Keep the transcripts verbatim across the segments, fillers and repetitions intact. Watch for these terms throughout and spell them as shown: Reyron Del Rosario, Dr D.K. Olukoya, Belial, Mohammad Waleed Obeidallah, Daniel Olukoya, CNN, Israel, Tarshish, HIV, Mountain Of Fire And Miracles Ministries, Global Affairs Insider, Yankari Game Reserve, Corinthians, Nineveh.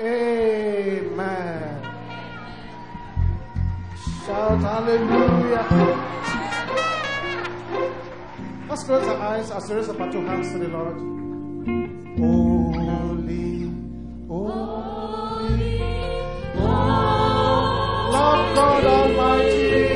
Amen. Shout hallelujah. Let's close our eyes as there is a part of hands to the Lord. Holy, holy, holy, Lord God Almighty.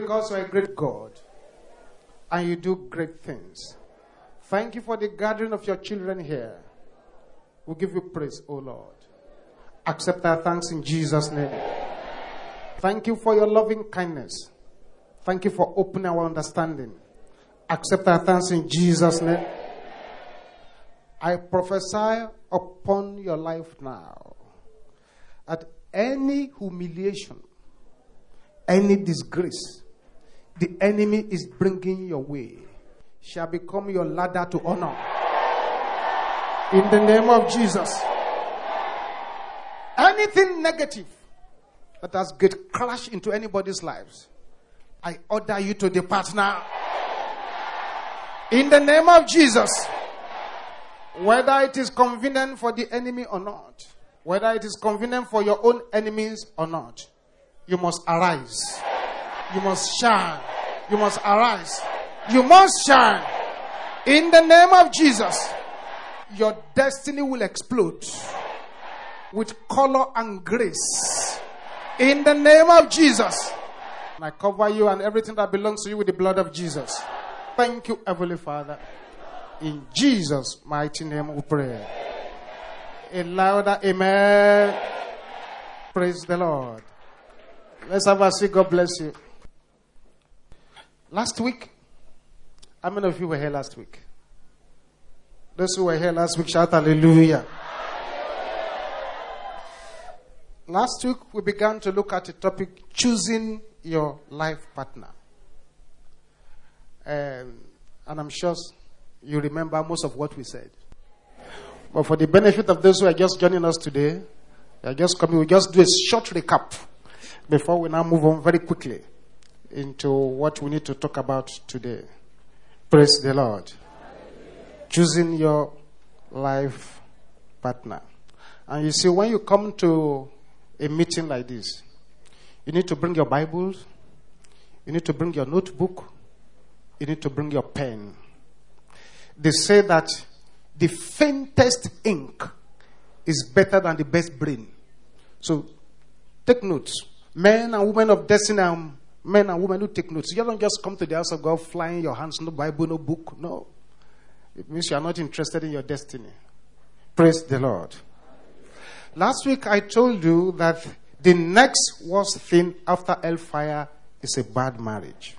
Because you are a great God and you do great things. Thank you for the gathering of your children here. We give you praise, O Lord. Accept our thanks in Jesus' name. Thank you for your loving kindness. Thank you for opening our understanding. Accept our thanks in Jesus' name. I prophesy upon your life now that any humiliation, any disgrace the enemy is bringing your way shall become your ladder to honor. In the name of Jesus. Anything negative that has get crashed into anybody's lives, I order you to depart now. In the name of Jesus. Whether it is convenient for the enemy or not, whether it is convenient for your own enemies or not, you must arise. You must shine. You must arise. You must shine. In the name of Jesus, your destiny will explode with color and grace. In the name of Jesus. And I cover you and everything that belongs to you with the blood of Jesus. Thank you, Heavenly Father. In Jesus' mighty name we pray. A louder amen. Praise the Lord. Let's have a seat. God bless you. Last week, how many of you were here last week? Those who were here last week, shout hallelujah. Hallelujah. Last week, we began to look at the topic, choosing your life partner. Um, and I'm sure you remember most of what we said. But for the benefit of those who are just joining us today, they are just coming, we'll just do a short recap before we now move on very quickly into what we need to talk about today. Praise the Lord. Choosing your life partner. And you see, when you come to a meeting like this, you need to bring your Bible, you need to bring your notebook, you need to bring your pen. They say that the faintest ink is better than the best brain. So take notes. Men and women of destiny, men and women who take notes. You don't just come to the house of God flying your hands, no Bible, no book, no. It means you are not interested in your destiny. Praise the Lord. Last week I told you that the next worst thing after hellfire is a bad marriage.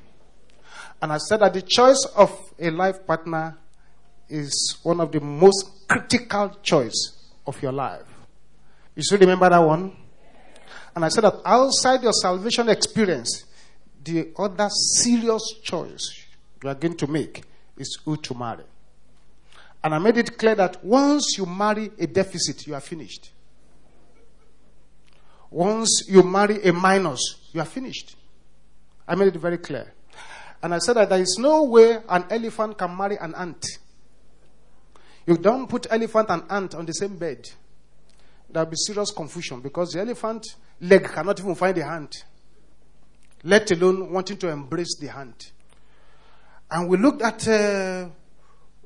And I said that the choice of a life partner is one of the most critical choice of your life. You still remember that one? And I said that outside your salvation experience, the other serious choice you are going to make is who to marry. And I made it clear that once you marry a deficit, you are finished. Once you marry a minus, you are finished. I made it very clear. And I said that there is no way an elephant can marry an ant. You don't put elephant and ant on the same bed. There will be serious confusion because the elephant leg cannot even find the ant, let alone wanting to embrace the ant. And we looked at uh,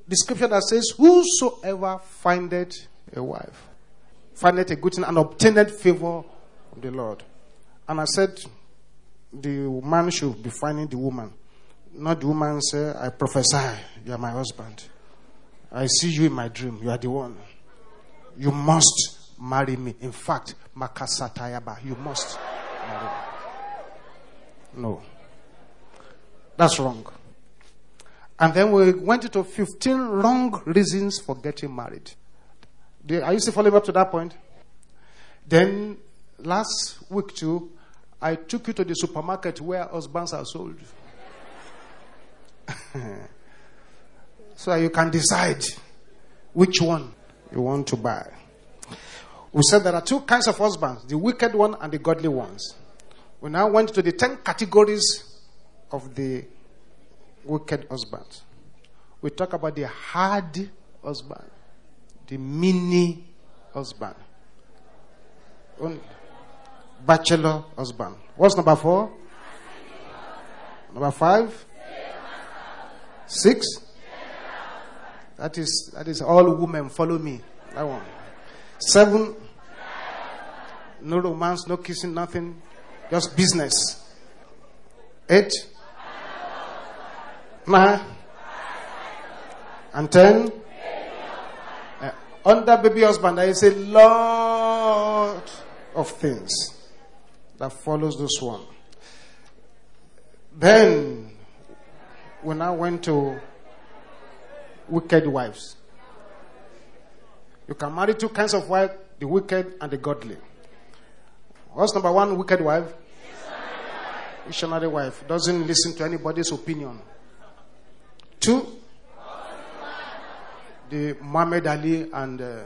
the scripture that says, whosoever findeth a wife, findeth a good thing and obtaineth favor of the Lord. And I said, the man should be finding the woman. Not the woman say, I prophesy, you are my husband. I see you in my dream, you are the one. You must marry me. In fact, Makasatayaba, you must marry me. No. That's wrong. And then we went into fifteen wrong reasons for getting married. Are you still following up to that point? Then, last week too, I took you to the supermarket where husbands are sold. So that you can decide which one you want to buy. We said there are two kinds of husbands, the wicked one and the godly ones. We now went to the ten categories of the wicked husband. We talk about the hard husband, the mini husband, bachelor husband. What's number four? Number five? Six? That is, that is all women follow me. That one. Seven. No romance, no kissing, nothing. Just business. Eight. Nine. And ten. Uh, under baby husband, there is a lot of things that follows this one. Then, we now went to wicked wives. You can marry two kinds of wives, the wicked and the godly. What's number one? Wicked wife? Missionary wife. Doesn't listen to anybody's opinion. Two, the Muhammad Ali and uh,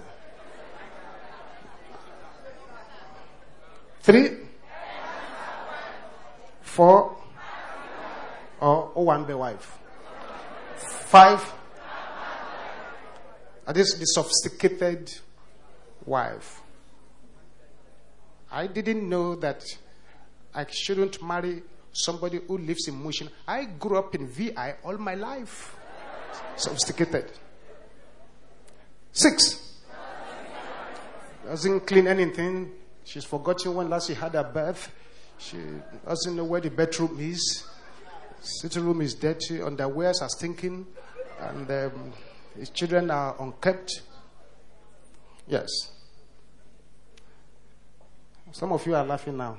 three, four, or Owambe wife. Five, that is the sophisticated wife. I didn't know that I shouldn't marry somebody who lives in motion. I grew up in V I all my life. Sophisticated. Six. Doesn't clean anything. She's forgotten when last she had her bath. She doesn't know where the bedroom is. Sitting room is dirty. Underwears are stinking. And um, his children are unkept. Yes. Some of you are laughing now.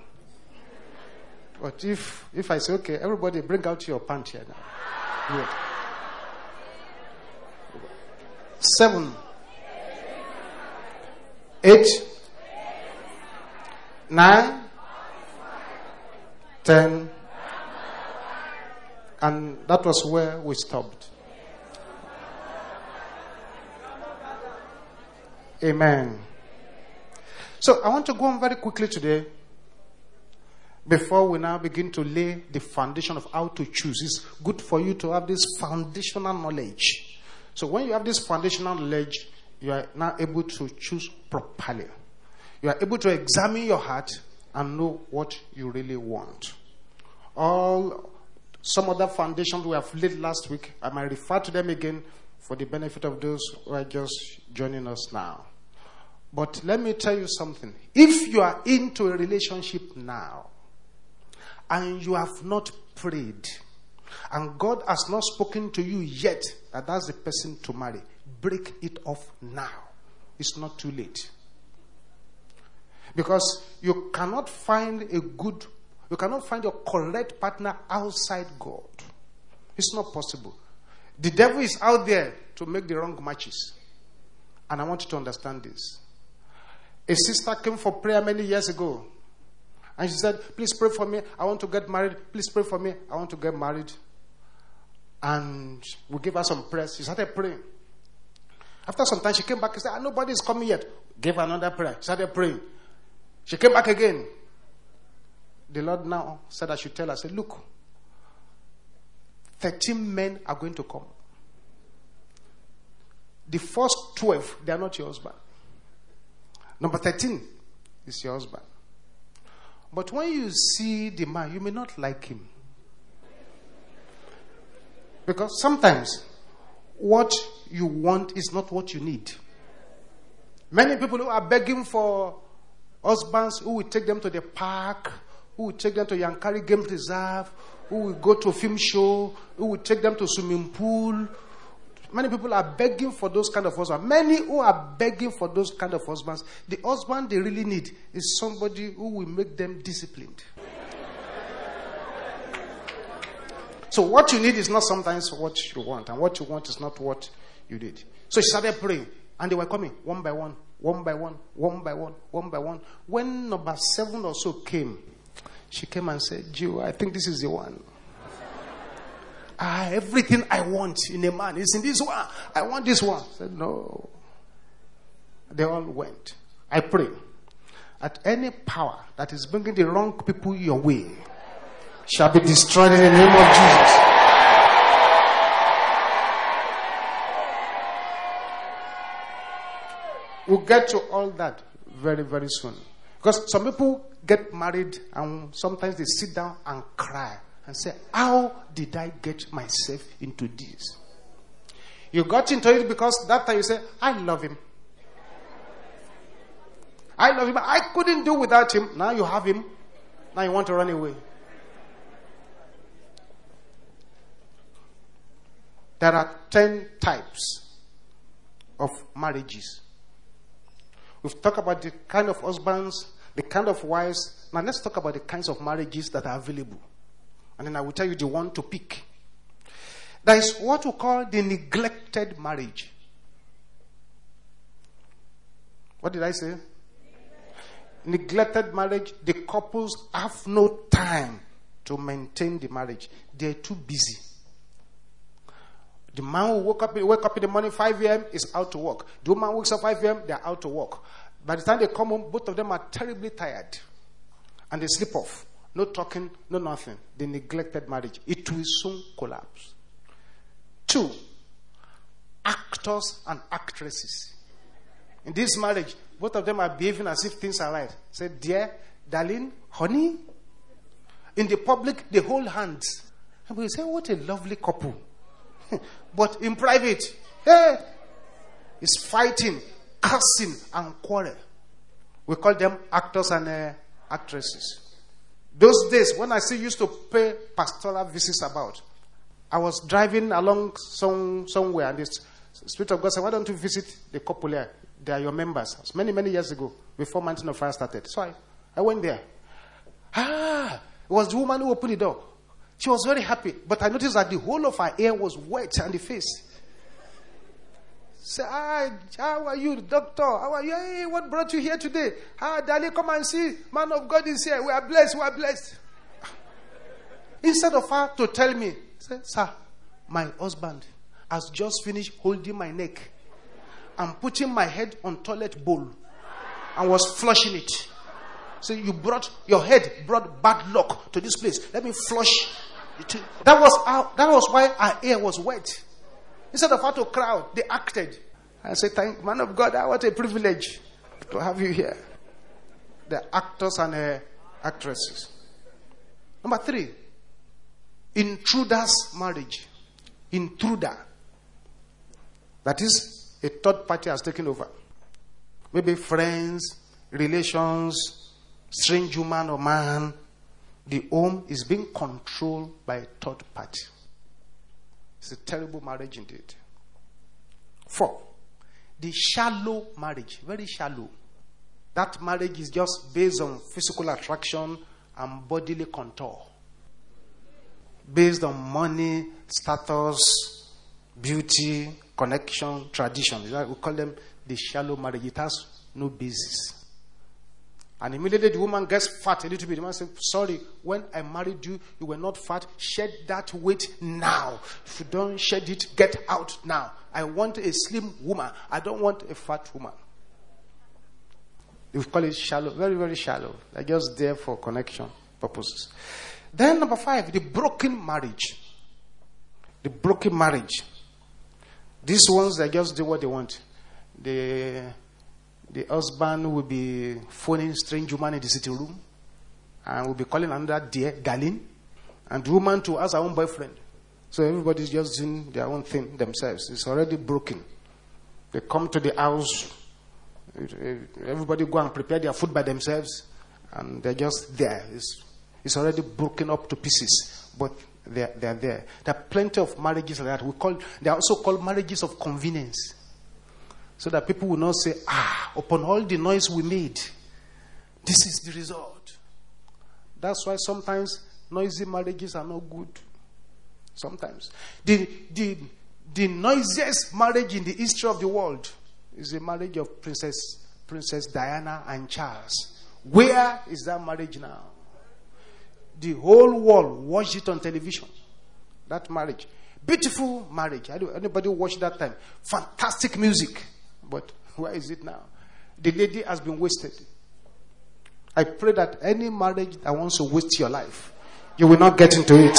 But if, if I say, okay, everybody bring out your pants here now. Yeah. Seven. Eight. nine, ten, and that was where we stopped. Amen. So I want to go on very quickly today before we now begin to lay the foundation of how to choose. It's good for you to have this foundational knowledge. So when you have this foundational knowledge, you are now able to choose properly. You are able to examine your heart and know what you really want. All some other foundations we have laid last week, I might refer to them again for the benefit of those who are just joining us now. But let me tell you something. If you are into a relationship now and you have not prayed and God has not spoken to you yet that that's the person to marry, break it off now. It's not too late. Because you cannot find a good, you cannot find your correct partner outside God. It's not possible. The devil is out there to make the wrong matches. And I want you to understand this. A sister came for prayer many years ago. And she said, please pray for me. I want to get married. Please pray for me. I want to get married. And we gave her some prayers. She started praying. After some time, she came back and said, nobody is coming yet. Gave her another prayer. She started praying. She came back again. The Lord now said I should tell her, I said, look, thirteen men are going to come. The first twelve, they are not your husband. Number thirteen is your husband. But when you see the man, you may not like him. Because sometimes what you want is not what you need. Many people who are begging for husbands who will take them to the park, who will take them to Yankari Game Reserve, who will go to a film show, who will take them to swimming pool. Many people are begging for those kind of husbands. Many who are begging for those kind of husbands, the husband they really need is somebody who will make them disciplined. So what you need is not sometimes what you want, and what you want is not what you need. So she started praying, and they were coming one by one, one by one, one by one, one by one. When number seven or so came, she came and said, Joe, I think this is the one. Ah, everything I want in a man is in this one. I want this one. I said, no. They all went. I pray that any power that is bringing the wrong people your way shall be destroyed in the name of Jesus. We'll get to all that very, very soon. Because some people get married and sometimes they sit down and cry and say, how did I get myself into this? You got into it because that time you say, I love him. I love him. I couldn't do without him. Now you have him. Now you want to run away. There are ten types of marriages. We've talked about the kind of husbands, the kind of wives. Now let's talk about the kinds of marriages that are available. And then I will tell you the one to pick. There is what we call the neglected marriage. What did I say? Neglected marriage. The couples have no time to maintain the marriage. They're too busy. The man who woke up, wake up in the morning five a m is out to work. The woman wakes up five a m, they are out to work. By the time they come home, both of them are terribly tired. And they slip off. No talking, no nothing. They neglected marriage. It will soon collapse. Two, actors and actresses. In this marriage, both of them are behaving as if things are right. Say, dear, darling, honey. In the public, they hold hands. And we say, what a lovely couple. But in private, hey, it's fighting, cursing, and quarrel. We call them actors and uh, actresses. Those days, when I still used to pay pastoral visits about, I was driving along some, somewhere, and the Spirit of God said, why don't you visit the couple here? They are your members. It was many, many years ago, before Mountain of Fire started. So I, I went there. Ah, it was the woman who opened the door. She was very happy, but I noticed that the whole of her hair was wet on the face. Say, ah, how are you, doctor? How are you? Hey, what brought you here today? Ah, darling, come and see. Man of God is here. We are blessed. We are blessed. Instead of her to tell me, say, sir, my husband has just finished holding my neck and putting my head on toilet bowl and was flushing it. So you brought, your head brought bad luck to this place. Let me flush it. That was how, that was why her hair was wet. Instead of her to cry, they acted. I said, thank man of God, what a privilege to have you here. The actors and uh, actresses. Number three, intruder's marriage. Intruder. That is, a third party has taken over. Maybe friends, relations, strange human or man. The home is being controlled by a third party. It's a terrible marriage indeed. Four, the shallow marriage. Very shallow. That marriage is just based on physical attraction and bodily contour. Based on money, status, beauty, connection, tradition. We call them the shallow marriage. It has no basis. And immediately the woman gets fat a little bit. The man says, sorry, when I married you, you were not fat. Shed that weight now. If you don't shed it, get out now. I want a slim woman. I don't want a fat woman. We call it shallow. Very, very shallow. They're just there for connection purposes. Then number five, the broken marriage. The broken marriage. These ones, they just do what they want. The, the husband will be phoning strange woman in the sitting room and will be calling another dear, darling, and the woman to ask her own boyfriend. So everybody's just doing their own thing themselves. It's already broken. They come to the house, everybody go and prepare their food by themselves, and they're just there. It's It's already broken up to pieces, but they're, they're there. There are plenty of marriages like that. We call, they are also called marriages of convenience. So that people will not say, ah, upon all the noise we made, this is the result. That's why sometimes noisy marriages are not good. Sometimes. The, the, the noisiest marriage in the history of the world is the marriage of Princess, Princess Diana and Charles. Where is that marriage now? The whole world watched it on television. That marriage. Beautiful marriage. Anybody watched that time? Fantastic music. But where is it now? The lady has been wasted. I pray that any marriage that wants to waste your life, you will not get into it.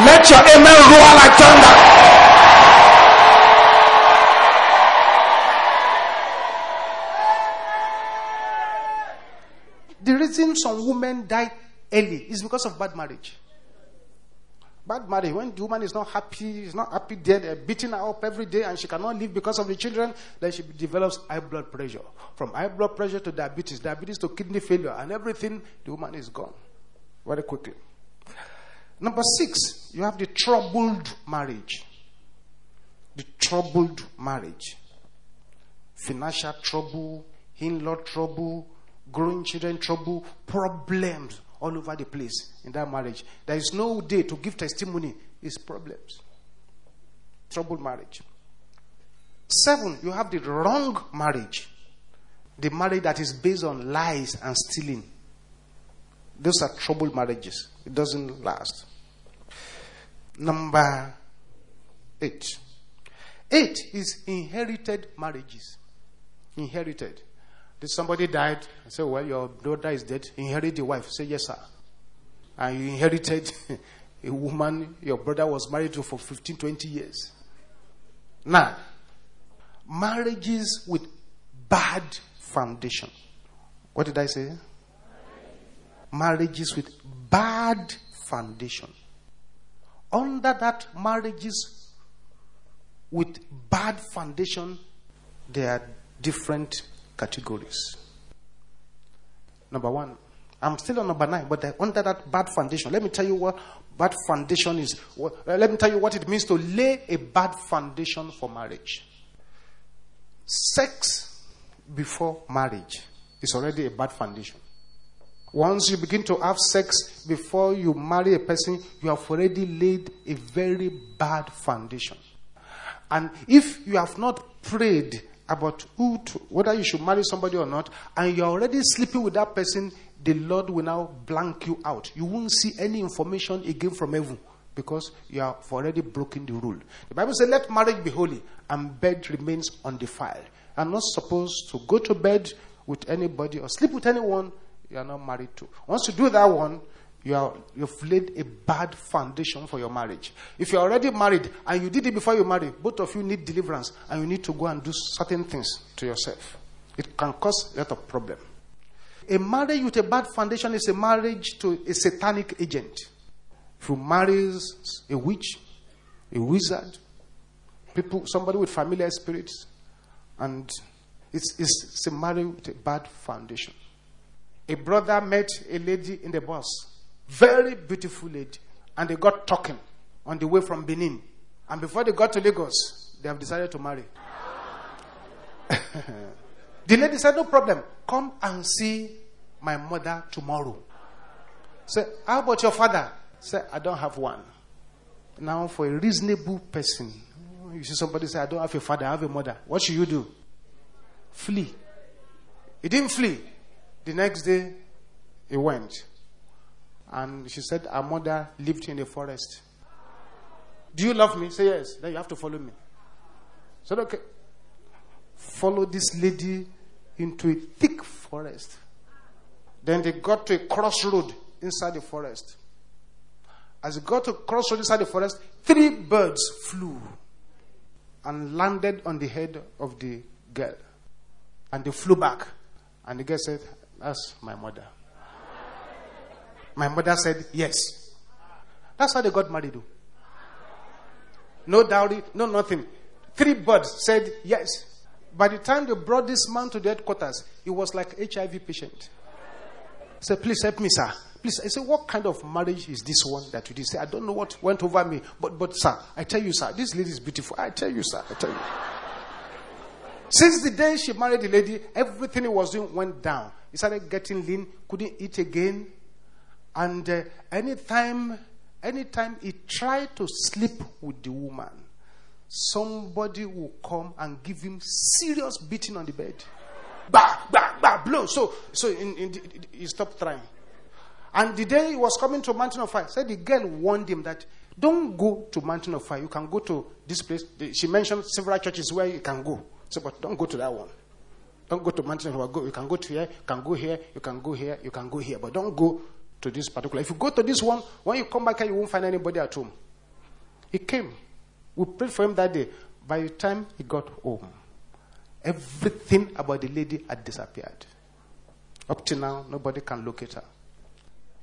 Let your amen roar like thunder. The reason some women die early is because of bad marriage. Bad marriage, when the woman is not happy, is not happy, they're beating her up every day and she cannot live because of the children, then she develops high blood pressure. From high blood pressure to diabetes, diabetes to kidney failure, and everything, the woman is gone very quickly. Number six, you have the troubled marriage. The troubled marriage. Financial trouble, in-law trouble, growing children trouble, problems all over the place in that marriage. There is no day to give testimony. It's problems. Troubled marriage. Seven, you have the wrong marriage. The marriage that is based on lies and stealing. Those are troubled marriages. It doesn't last. Number eight. Eight is inherited marriages. Inherited. If somebody died, I say, well, your daughter is dead. Inherit the wife. Say, yes, sir. And you inherited a woman your brother was married to for fifteen, twenty years. Now, marriages with bad foundation. What did I say? Marriages with bad foundation. Under that, marriages with bad foundation, they are different categories. Number one, I'm still on number nine, but under that bad foundation, let me tell you what bad foundation is. What, let me tell you what it means to lay a bad foundation for marriage. Sex before marriage is already a bad foundation. Once you begin to have sex before you marry a person, you have already laid a very bad foundation. And if you have not prayed about who to, whether you should marry somebody or not, and you're already sleeping with that person, the Lord will now blank you out. You won't see any information again from heaven, because you have already broken the rule. The Bible says, let marriage be holy, and bed remains undefiled. You're not supposed to go to bed with anybody or sleep with anyone you are not married to. Once you do that one, you are, you've laid a bad foundation for your marriage. If you're already married and you did it before you married, both of you need deliverance, and you need to go and do certain things to yourself. It can cause a lot of problem. A marriage with a bad foundation is a marriage to a satanic agent. If you marry a witch, a wizard, people, somebody with familiar spirits, and it's, it's, it's a marriage with a bad foundation. A brother met a lady in the bus, very beautiful lady, and they got talking on the way from Benin. And before they got to Lagos, they have decided to marry. The lady said, no problem, come and see my mother tomorrow. Say, how about your father? Say, I don't have one. Now, for a reasonable person, you see somebody say, I don't have a father, I have a mother. What should you do? Flee. He didn't flee. The next day, he went. And she said, our mother lived in the forest. Do you love me? Say yes. Then you have to follow me. So, okay. Follow this lady into a thick forest. Then they got to a crossroad inside the forest. As they got to a crossroad inside the forest, three birds flew and landed on the head of the girl. And they flew back. And the girl said, that's my mother. My mother said, yes. That's how they got married. No dowry, no nothing. Three birds said, yes. By the time they brought this man to the headquarters, he was like an H I V patient. He said, please help me, sir. Please. I said, what kind of marriage is this one that you did? He said, I don't know what went over me. But, but, sir, I tell you, sir, this lady is beautiful. I tell you, sir, I tell you. Since the day she married the lady, everything he was doing went down. He started getting lean, couldn't eat again. And uh, anytime, anytime he tried to sleep with the woman, somebody will come and give him serious beating on the bed. Bah, bah, bah, blow. So, so in, in the, he stopped trying. And the day he was coming to Mountain of Fire, said the girl warned him that don't go to Mountain of Fire. You can go to this place. She mentioned several churches where you can go. So, but don't go to that one. Don't go to Mountain of Fire. You can go to here. You can go here. You can go here. You can go here. But don't go to this particular. If you go to this one, when you come back here, you won't find anybody at home. He came. We prayed for him that day. By the time he got home, everything about the lady had disappeared. Up to now, nobody can locate her.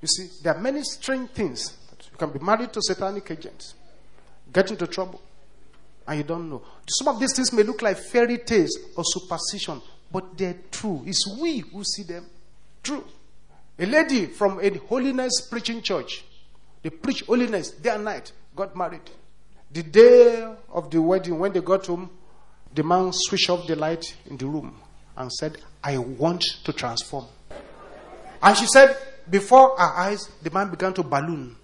You see, there are many strange things. You can be married to satanic agents, get into trouble, and you don't know. Some of these things may look like fairy tales or superstition, but they're true. It's we who see them true. A lady from a holiness preaching church, they preach holiness day and night, got married. The day of the wedding, when they got home, the man switched off the light in the room and said, I want to transform. And she said, before her eyes, the man began to balloon,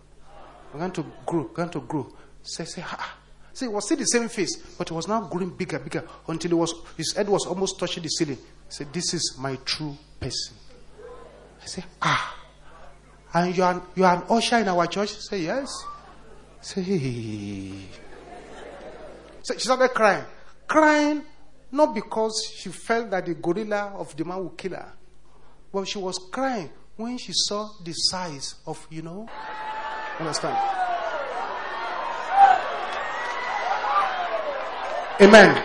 began to grow, began to grow. Say, say, ha. See, it was still the same face, but it was now growing bigger, bigger, until it was, his head was almost touching the ceiling. He said, this is my true person. I said, ah. And you are, you are an usher in our church? Say, yes. Say, so she started crying. Crying not because she felt that the gorilla of the man would kill her, but she was crying when she saw the size of, you know, understand? Amen.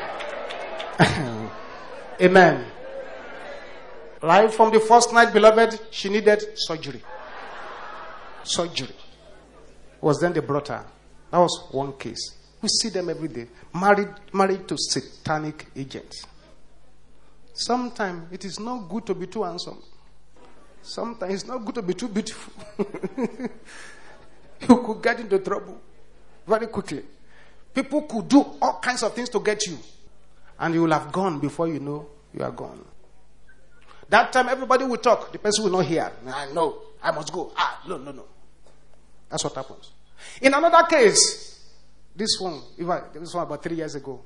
Amen. Right from the first night, beloved, she needed surgery. Surgery. Was then they brought her. That was one case. We see them every day. Married, married to satanic agents. Sometimes it is not good to be too handsome. Sometimes it's not good to be too beautiful. You could get into trouble very quickly. People could do all kinds of things to get you. And you will have gone before you know you are gone. That time everybody will talk. The person will not hear. Nah, no, I must go. Ah, no, no, no. That's what happens. In another case, This one, this one about three years ago,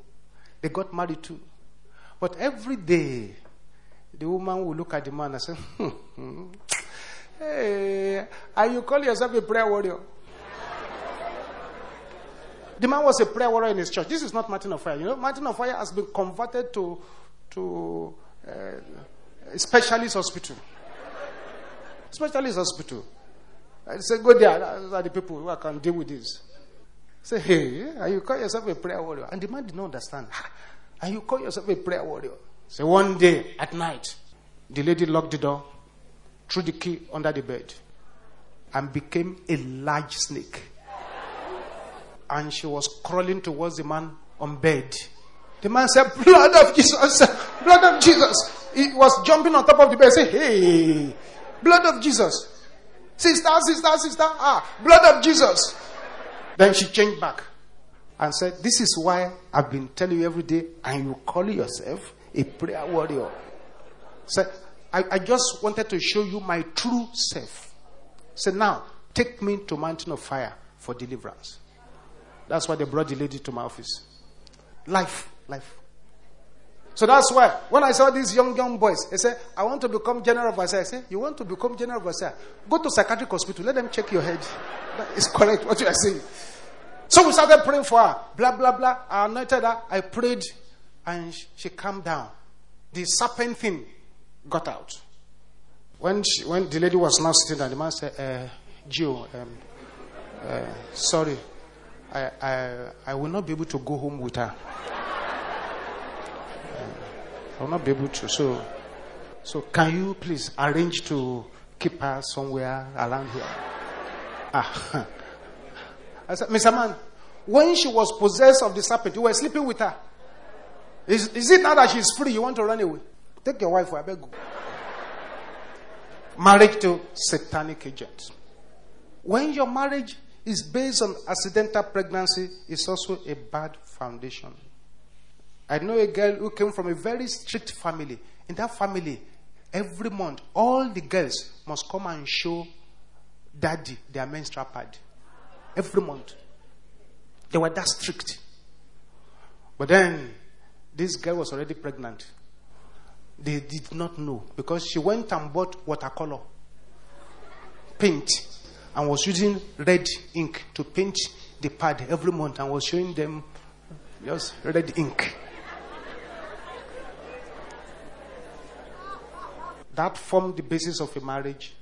they got married too. But every day, the woman will look at the man and say, hey, are you calling yourself a prayer warrior? The man was a prayer warrior in his church. This is not Mountain of Fire. You know, Mountain of Fire has been converted to, to uh, a specialist hospital. Specialist hospital. I say, go there. Those are the people who can deal with this. Say, hey, are you call yourself a prayer warrior? And the man did not understand. Are you call yourself a prayer warrior? So one day, at night, the lady locked the door, threw the key under the bed, and became a large snake. And she was crawling towards the man on bed. The man said, blood of Jesus, blood of Jesus. He was jumping on top of the bed. Say, hey, blood of Jesus. Sister, sister, sister, ah, blood of Jesus. Then she changed back and said, this is why I've been telling you every day, and you call yourself a prayer warrior. Said, I, I just wanted to show you my true self. Said, now, take me to Mountain of Fire for deliverance. That's why they brought the lady to my office. Life, life. So that's why, when I saw these young, young boys, they said, I want to become general overseer. I said, you want to become general overseer? Go to psychiatric hospital. Let them check your head. That is correct, what you are saying. So we started praying for her. Blah, blah, blah. I anointed her. I prayed, and she calmed down. The serpent thing got out. When, she, when the lady was now sitting down, the man said, uh, Joe, um, uh, sorry. I, I, I will not be able to go home with her. I will not be able to. So, so can you please arrange to keep her somewhere around here? Ah. I said, Mister Man, when she was possessed of the serpent, you were sleeping with her. Is, is it now that she's free, you want to run away? Take your wife, I beg you. Marriage to satanic agent. When your marriage is based on accidental pregnancy, is also a bad foundation. I know a girl who came from a very strict family. In that family, every month, all the girls must come and show daddy their menstrual pad. Every month. They were that strict. But then, this girl was already pregnant. They did not know, because she went and bought watercolor, paint, and was using red ink to paint the pad every month, and was showing them just red ink. That formed the basis of a marriage.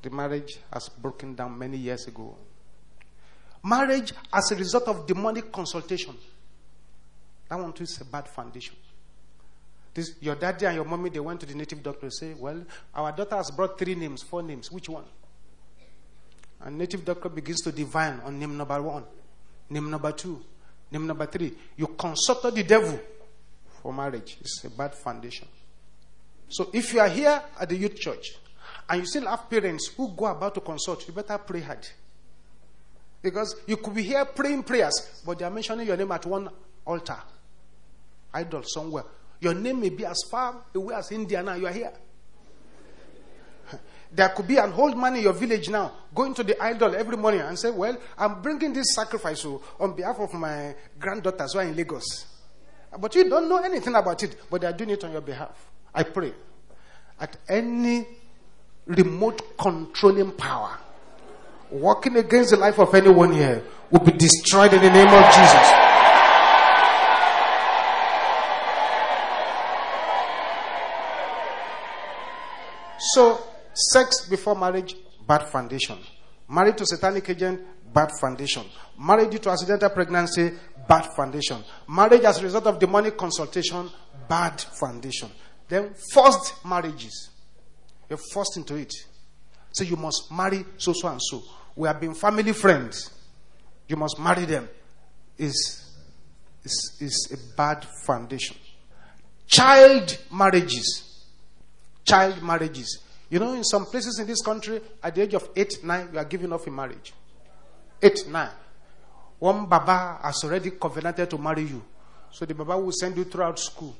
The marriage has broken down many years ago. Marriage as a result of demonic consultation. That one too is a bad foundation. This, your daddy and your mommy, they went to the native doctor and said, well, our daughter has brought three names, four names. Which one? And native doctor begins to divine on name number one, name number two, name number three. You consulted the devil for marriage. It's a bad foundation. So if you are here at the youth church and you still have parents who go about to consult, you better pray hard. Because you could be here praying prayers, but they are mentioning your name at one altar, idol somewhere. Your name may be as far away as India now, you are here. There could be an old man in your village now going to the idol every morning and say, well, I'm bringing this sacrifice on behalf of my granddaughters who are in Lagos. But you don't know anything about it, but they are doing it on your behalf. I pray at any remote controlling power working against the life of anyone here will be destroyed in the name of Jesus. So, sex before marriage, bad foundation. Married to satanic agent, bad foundation. Married due to accidental pregnancy, bad foundation. Marriage as a result of demonic consultation, bad foundation. Then forced marriages. You're forced into it. So you must marry so, so, and so. We have been family friends. You must marry them. Is is is a bad foundation. Child marriages. Child marriages. You know, in some places in this country, at the age of eight, nine, you are given off in marriage. Eight, nine. One baba has already covenanted to marry you. So the baba will send you throughout school.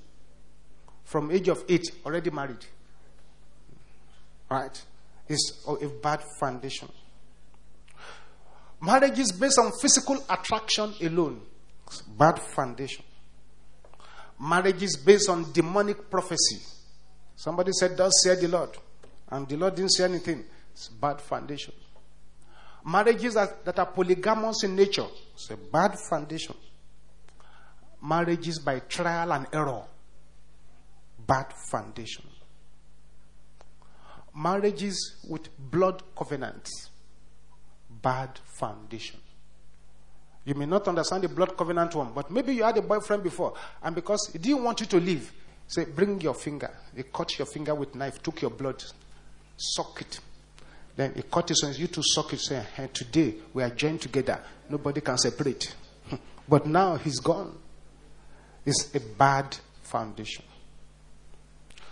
From age of eight, already married. Right? It's a bad foundation. Marriage is based on physical attraction alone. It's bad foundation. Marriage is based on demonic prophecy. Somebody said, "Thus said the Lord," and the Lord didn't say anything. It's bad foundation. Marriages that, that are polygamous in nature. It's a bad foundation. Marriages by trial and error. Bad foundation. Marriages with blood covenants. Bad foundation. You may not understand the blood covenant one, but maybe you had a boyfriend before, and because he didn't want you to leave, say, "Bring your finger." They cut your finger with knife, took your blood, suck it. Then he cut his hands, you two suck it, say, "Hey, today we are joined together. Nobody can separate." But now he's gone. It's a bad foundation.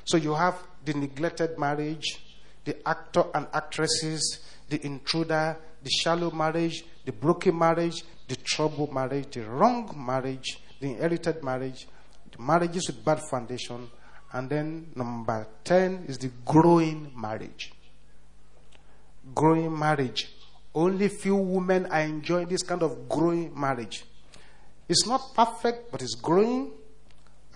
So you have the neglected marriage, the actor and actresses, the intruder, the shallow marriage, the broken marriage, the troubled marriage, the wrong marriage, the inherited marriage, the marriages with bad foundation, and then number ten is the growing marriage. Growing marriage. Only few women are enjoying this kind of growing marriage. It's not perfect, but it's growing,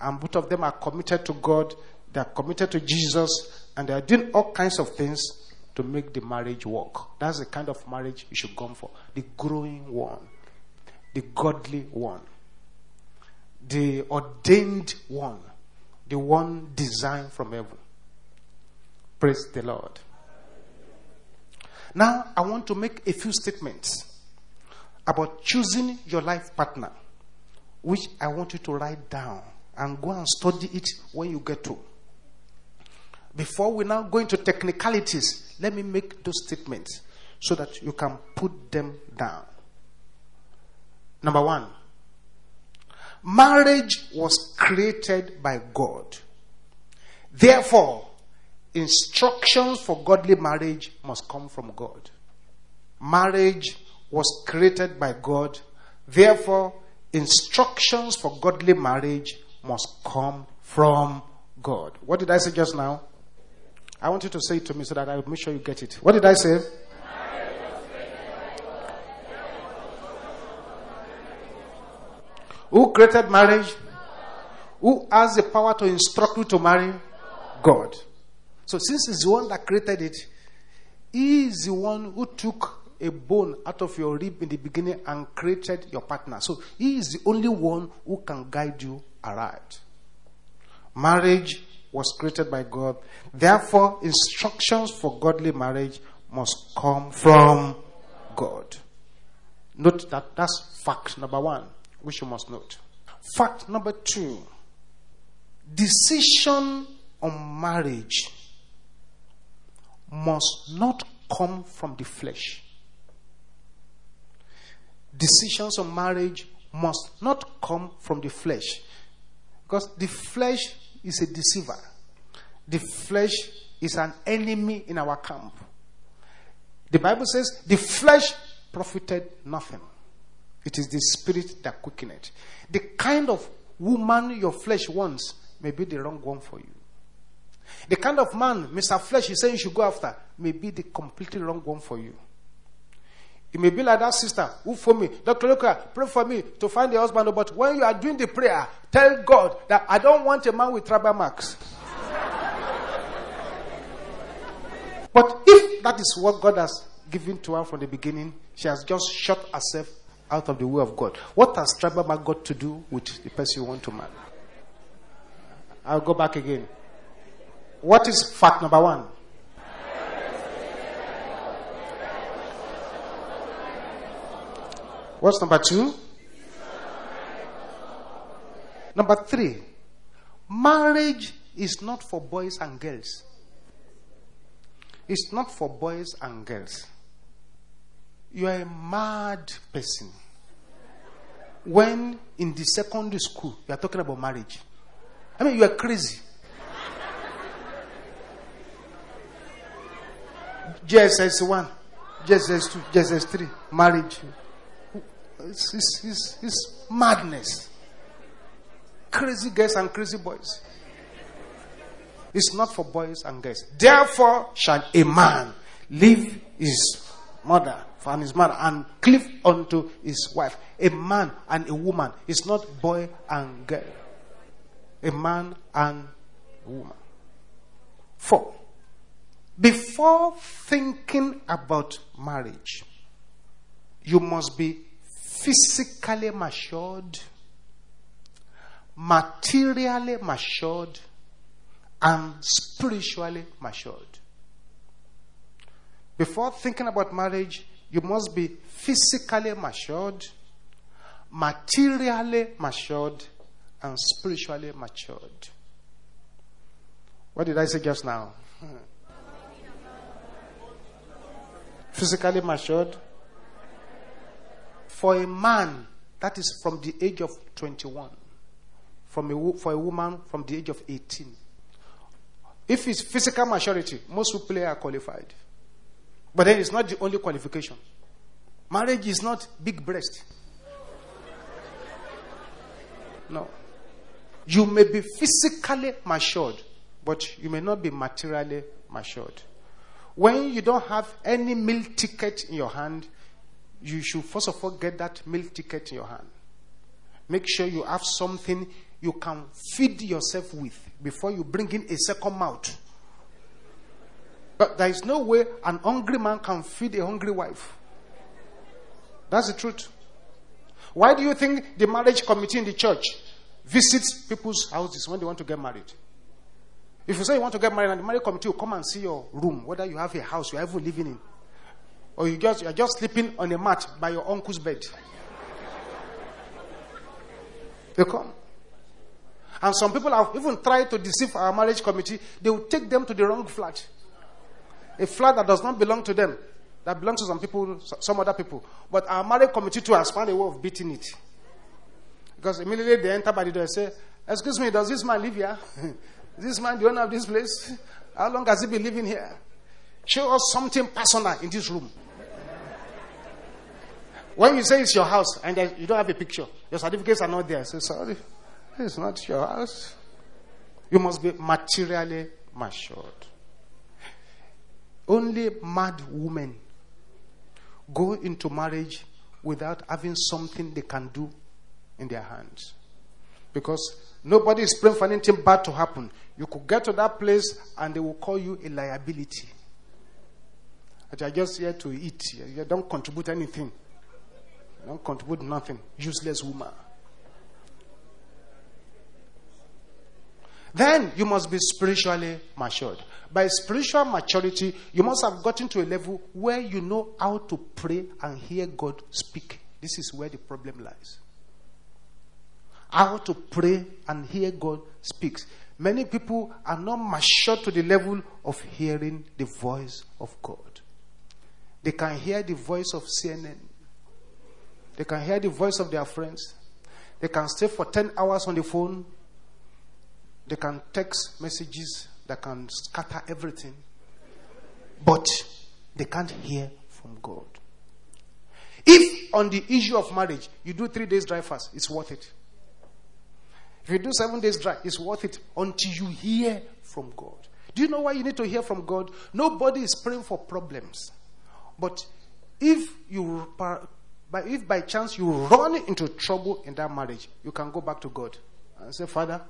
and both of them are committed to God, they are committed to Jesus, and they are doing all kinds of things to make the marriage work. That's the kind of marriage you should go for. The growing one. The godly one. The ordained one. The one designed from heaven. Praise the Lord. Now, I want to make a few statements about choosing your life partner, which I want you to write down and go and study it when you get to. Before we now go into technicalities, let me make those statements so that you can put them down. Number one, marriage was created by God. Therefore, instructions for godly marriage must come from God. Marriage was created by God. Therefore, instructions for godly marriage must come from God. What did I say just now? I want you to say it to me so that I will make sure you get it. What did I say? Who created marriage? Who has the power to instruct you to marry? God. So since he's the one that created it, he is the one who took a bone out of your rib in the beginning and created your partner. So he is the only one who can guide you aright. Marriage was created by God. Therefore, instructions for godly marriage must come from God. Note that that's fact number one, which you must note. Fact number two, decision on marriage must not come from the flesh. Decisions on marriage must not come from the flesh. Because the flesh is a deceiver. The flesh is an enemy in our camp. The Bible says the flesh profited nothing. It is the spirit that quickened it. The kind of woman your flesh wants may be the wrong one for you. The kind of man Mister Flesh is saying you should go after may be the completely wrong one for you. It may be like that sister who for me, "Doctor Olukoya, pray for me to find a husband." But when you are doing the prayer, tell God that I don't want a man with tribal marks. But if that is what God has given to her from the beginning, she has just shut herself out of the way of God. What has tribal mark got to do with the person you want to marry? I'll go back again. What is fact number one? What's number two? Number three, marriage is not for boys and girls. It's not for boys and girls. You are a mad person when in the secondary school you are talking about marriage. I mean, you are crazy. G S S one, G S S two, G S S three, marriage. It's, it's, it's, it's madness. Crazy girls and crazy boys. It's not for boys and girls. Therefore, shall a man leave his mother and his man and cleave unto his wife. A man and a woman. It's not boy and girl. A man and a woman. Four. Before thinking about marriage, you must be physically matured, materially matured, and spiritually matured. Before thinking about marriage, you must be physically matured, materially matured, and spiritually matured. What did I say just now? Physically matured. For a man, that is from the age of twenty-one. From a, for a woman, from the age of eighteen. If it's physical maturity, most people are qualified. But then it's not the only qualification. Marriage is not big breast. No. You may be physically matured, but you may not be materially matured. When you don't have any meal ticket in your hand, you should first of all get that meal ticket in your hand. Make sure you have something you can feed yourself with before you bring in a second mouth. But there is no way an hungry man can feed a hungry wife. That's the truth. Why do you think the marriage committee in the church visits people's houses when they want to get married? If you say you want to get married, and the marriage committee will come and see your room, whether you have a house you are even living in, or you just you are just sleeping on a mat by your uncle's bed. They come. And some people have even tried to deceive our marriage committee. They will take them to the wrong flat. A flat that does not belong to them. That belongs to some people, some other people. But our marriage committee too has found a way of beating it. Because immediately they enter by the door and say, "Excuse me, does this man live here? This man, the owner of this place? How long has he been living here? Show us something personal in this room." When you say it's your house and you don't have a picture, your certificates are not there, say, "Sorry, it's not your house." You must be materially matured. Only mad women go into marriage without having something they can do in their hands. Because nobody is praying for anything bad to happen. You could get to that place and they will call you a liability. "You are just here to eat. You don't contribute anything. Don't contribute nothing. Useless woman." Then you must be spiritually matured. By spiritual maturity, you must have gotten to a level where you know how to pray and hear God speak. This is where the problem lies. How to pray and hear God speaks. Many people are not matured to the level of hearing the voice of God. They can hear the voice of C N N. They can hear the voice of their friends. They can stay for ten hours on the phone. They can text messages that can scatter everything. But they can't hear from God. If on the issue of marriage, you do three days dry fast, it's worth it. If you do seven days dry, it's worth it until you hear from God. Do you know why you need to hear from God? Nobody is praying for problems. But if you... But if by chance you run into trouble in that marriage, you can go back to God and say, "Father,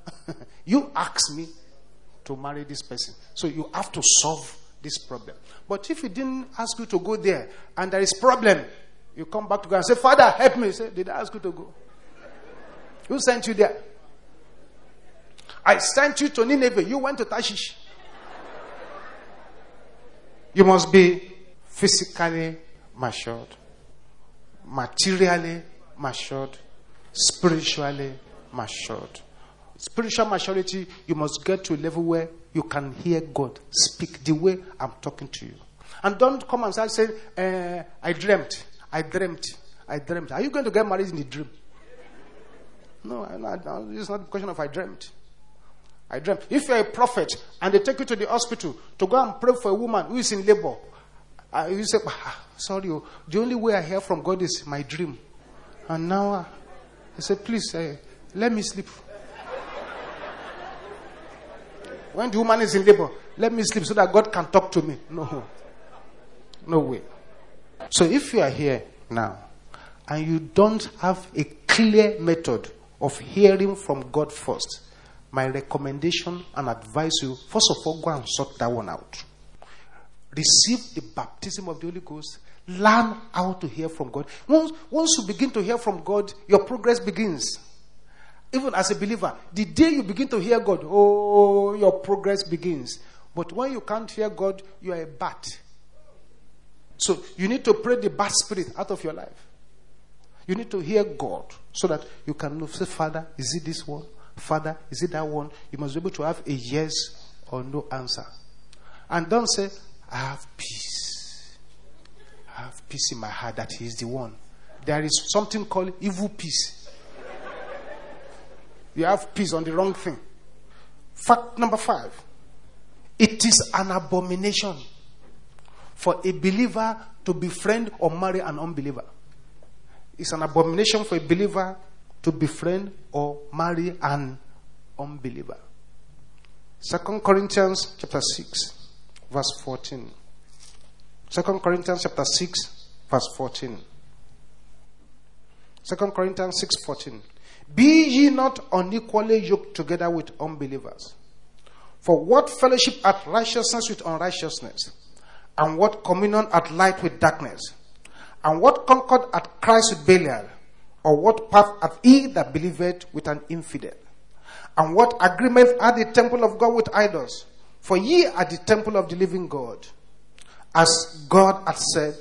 you asked me to marry this person, so you have to solve this problem." But if he didn't ask you to go there and there is problem, you come back to God and say, "Father, help me." You say, "Did I ask you to go? Who sent you there? I sent you to Nineveh. You went to Tarshish." You must be physically matured, materially matured, spiritually matured. Spiritual maturity, you must get to a level where you can hear God speak the way I'm talking to you. And don't come and start saying, uh, I dreamt, I dreamt, I dreamt. Are you going to get married in a dream? No, I'm not, no, it's not a question of I dreamt. I dreamt. If you're a prophet and they take you to the hospital to go and pray for a woman who is in labor, Uh, you say, ah, "Sorry, oh, the only way I hear from God is my dream. And now uh, I say, please, uh, let me sleep." When the woman is in labor, "Let me sleep so that God can talk to me." No. No way. So if you are here now and you don't have a clear method of hearing from God first, my recommendation and advice you, first of all, go and sort that one out. Receive the baptism of the Holy Ghost. Learn how to hear from God. Once, once you begin to hear from God, your progress begins. Even as a believer, the day you begin to hear God, oh, your progress begins. But when you can't hear God, you are a bat. So you need to pray the bad spirit out of your life. You need to hear God so that you can know, say, Father, is it this one? Father, is it that one? You must be able to have a yes or no answer. And don't say, I have peace. I have peace in my heart that He is the one. There is something called evil peace. You have peace on the wrong thing. Fact number five. It is an abomination for a believer to befriend or marry an unbeliever. It's an abomination for a believer to befriend or marry an unbeliever. Second Corinthians chapter six, verse fourteen. Second Corinthians chapter six, verse fourteen. Second Corinthians six fourteen. Be ye not unequally yoked together with unbelievers. For what fellowship hath righteousness with unrighteousness? And what communion hath light with darkness? And what concord hath Christ with Belial? Or what path hath he that believeth with an infidel? And what agreement hath the temple of God with idols? For ye are the temple of the living God. As God hath said,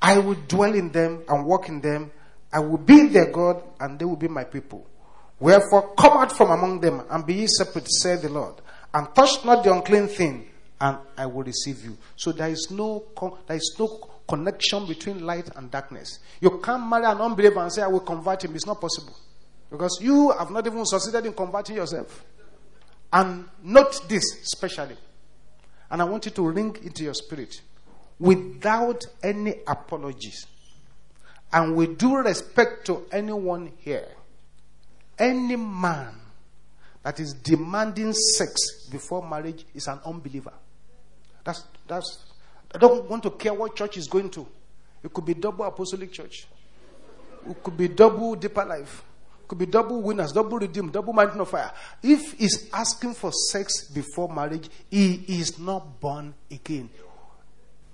I will dwell in them and walk in them. I will be their God, and they will be my people. Wherefore come out from among them, and be ye separate, saith the Lord. And touch not the unclean thing, and I will receive you. So there is no there is no connection between light and darkness. You can't marry an unbeliever and say, I will convert him. It's not possible. Because you have not even succeeded in converting yourself. And note this specially. And I want you to ring into your spirit. Without any apologies. And with due respect to anyone here. Any man that is demanding sex before marriage is an unbeliever. That's, that's, I don't want to care what church is going to. It could be double apostolic church. It could be double deeper life. It could be double winners, double redeemed, double mountain of fire. If he's asking for sex before marriage, he is not born again.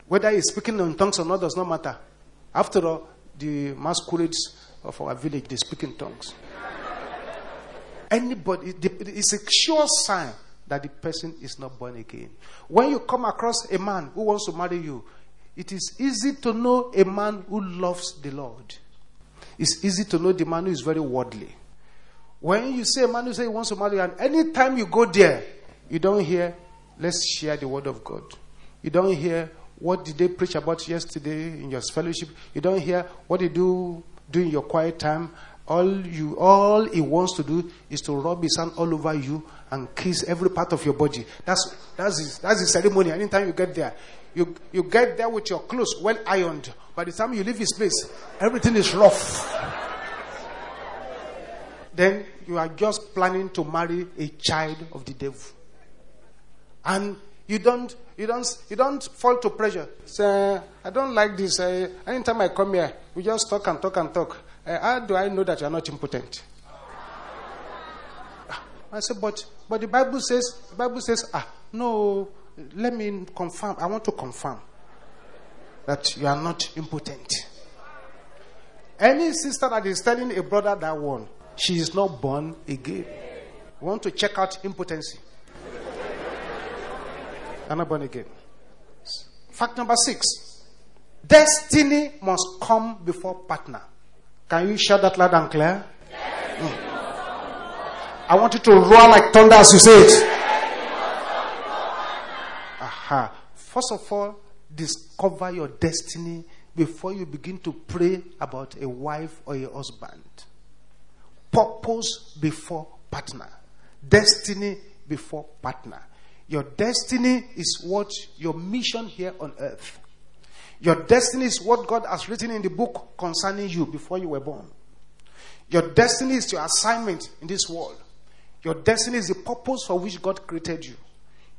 Whether he's speaking in tongues or not does not matter. After all, the masquerades of our village, they speak in tongues. Anybody, it's a sure sign that the person is not born again. When you come across a man who wants to marry you, it is easy to know a man who loves the Lord. It's easy to know the man who is very worldly. When you see a man who says he wants to marry you, and any time you go there, you don't hear, let's share the word of God. You don't hear, what did they preach about yesterday in your fellowship? You don't hear, what did you do in your quiet time? All you, all he wants to do is to rub his hand all over you and kiss every part of your body. That's that's his, that's the ceremony. Anytime you get there, you you get there with your clothes well ironed. By the time you leave his place, everything is rough. Then you are just planning to marry a child of the devil, and you don't you don't you don't fall to pressure. Say, I don't like this. Uh, anytime I come here, we just talk and talk and talk. Uh, how do I know that you are not impotent? I said, but but the Bible says, the Bible says, ah, no, let me confirm. I want to confirm that you are not impotent. Any sister that is telling a brother that one, she is not born again. We want to check out impotency. You are not born again. Fact number six. Destiny must come before partner. Can you shout that loud and clear? Yes. Mm. I want you to roar like thunder as you say it. Aha. First of all, discover your destiny before you begin to pray about a wife or a husband. Purpose before partner. Destiny before partner. Your destiny is what your mission here on earth. Your destiny is what God has written in the book concerning you before you were born. Your destiny is your assignment in this world. Your destiny is the purpose for which God created you.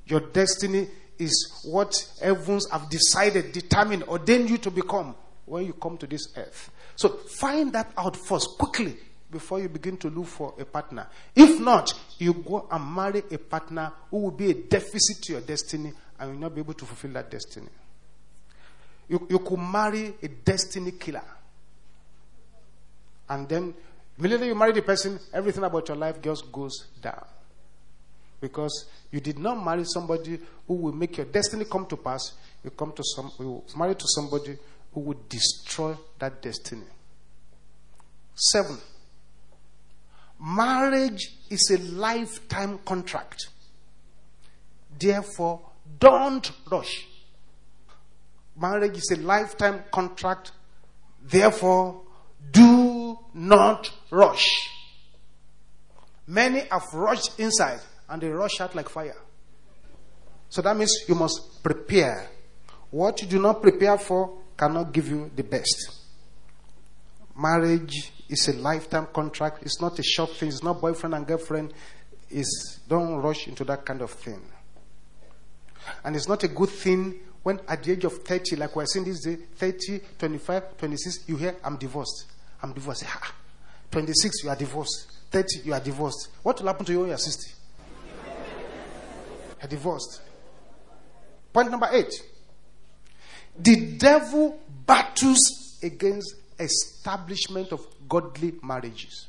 Your destiny is what heavens have decided, determined, ordained you to become when you come to this earth. So find that out first, quickly, before you begin to look for a partner. If not, you go and marry a partner who will be a deficit to your destiny and will not be able to fulfill that destiny. You, you could marry a destiny killer. And then, immediately you marry the person, everything about your life just goes down. Because you did not marry somebody who will make your destiny come to pass. You come to some, you marry to somebody who will destroy that destiny. Seven. Marriage is a lifetime contract. Therefore, don't rush. Marriage is a lifetime contract. Therefore, do not rush. Many have rushed inside and they rush out like fire. So that means you must prepare. What you do not prepare for cannot give you the best. Marriage is a lifetime contract. It's not a short thing. It's not boyfriend and girlfriend. It's, don't rush into that kind of thing. And it's not a good thing when at the age of thirty, like we're seeing this day, thirty, twenty-five, twenty-six, you hear, I'm divorced. I'm divorced. Ha. twenty-six, you are divorced. thirty, you are divorced. What will happen to you when you are sixty? You're divorced. Point number eight. The devil battles against establishment of godly marriages.